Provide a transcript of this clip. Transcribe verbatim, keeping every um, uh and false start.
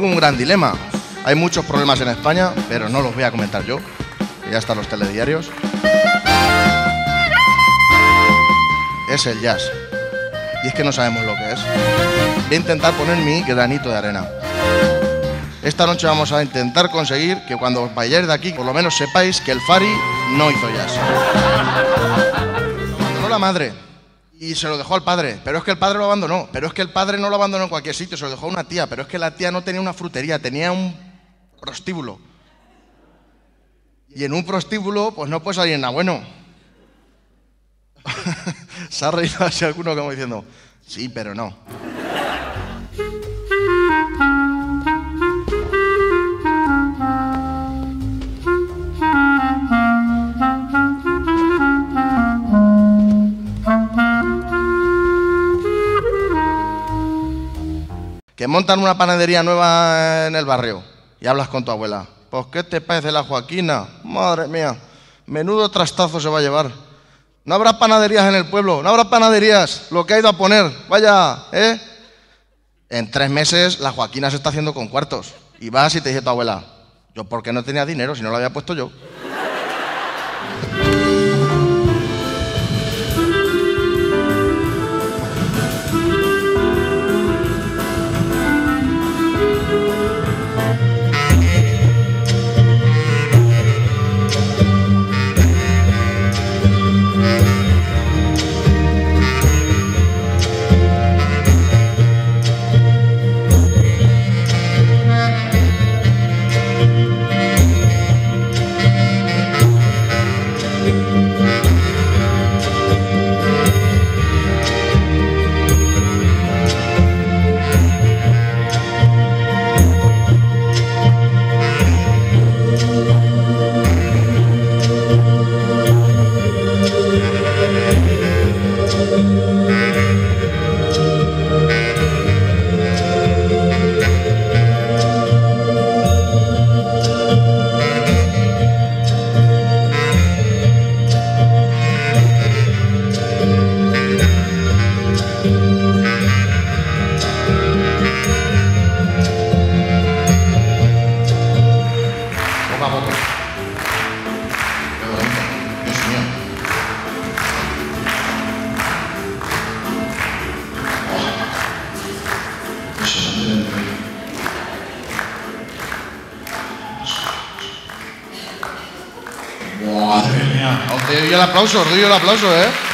tengo un gran dilema. Hay muchos problemas en España, pero no los voy a comentar yo, que ya están los telediarios. Es el jazz. Y es que no sabemos lo que es. Voy a intentar poner mi granito de arena. Esta noche vamos a intentar conseguir que cuando os vayáis de aquí, por lo menos sepáis que el Fari no hizo jazz. Lo abandonó la madre y se lo dejó al padre, pero es que el padre lo abandonó, pero es que el padre no lo abandonó en cualquier sitio, se lo dejó a una tía, pero es que la tía no tenía una frutería, tenía un prostíbulo. Y en un prostíbulo, pues no puede salir nada bueno. Se ha reído así alguno como diciendo, sí, pero no. Que montan una panadería nueva en el barrio y hablas con tu abuela. Pues, ¿qué te parece la Joaquina? Madre mía, menudo trastazo se va a llevar. No habrá panaderías en el pueblo, no habrá panaderías, lo que ha ido a poner, vaya, ¿eh? En tres meses la Joaquina se está haciendo con cuartos y vas y te dice tu abuela, yo porque no tenía dinero si no lo había puesto yo. Madre mía. Os doy el aplauso, os doy el aplauso, ¿eh?